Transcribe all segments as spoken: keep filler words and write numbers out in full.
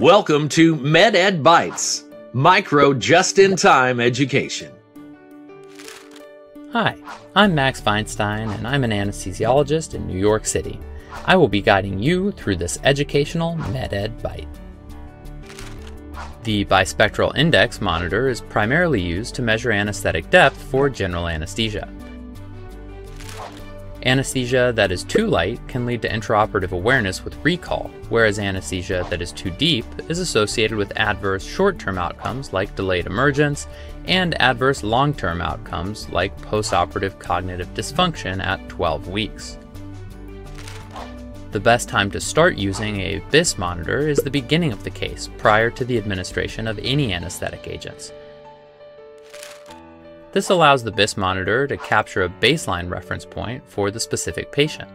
Welcome to MedEd Bytes, micro just-in-time education. Hi, I'm Max Feinstein, and I'm an anesthesiologist in New York City. I will be guiding you through this educational MedEd Byte. The Bispectral Index monitor is primarily used to measure anesthetic depth for general anesthesia. Anesthesia that is too light can lead to intraoperative awareness with recall, whereas anesthesia that is too deep is associated with adverse short-term outcomes like delayed emergence and adverse long-term outcomes like postoperative cognitive dysfunction at twelve weeks. The best time to start using a B I S monitor is the beginning of the case, prior to the administration of any anesthetic agents. This allows the B I S monitor to capture a baseline reference point for the specific patient.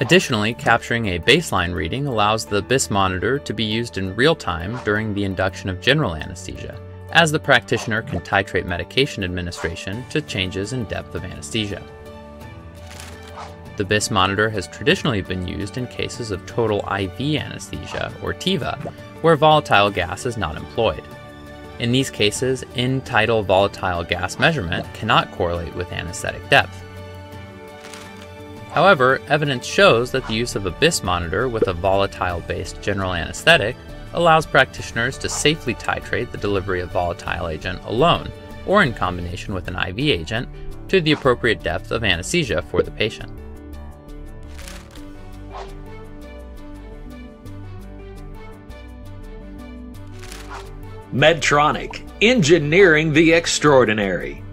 Additionally, capturing a baseline reading allows the B I S monitor to be used in real time during the induction of general anesthesia, as the practitioner can titrate medication administration to changes in depth of anesthesia. The B I S monitor has traditionally been used in cases of total I V anesthesia, or T I V A, where volatile gas is not employed. In these cases, in-tidal volatile gas measurement cannot correlate with anesthetic depth. However, evidence shows that the use of a B I S monitor with a volatile-based general anesthetic allows practitioners to safely titrate the delivery of volatile agent alone, or in combination with an I V agent, to the appropriate depth of anesthesia for the patient. Medtronic, engineering the extraordinary.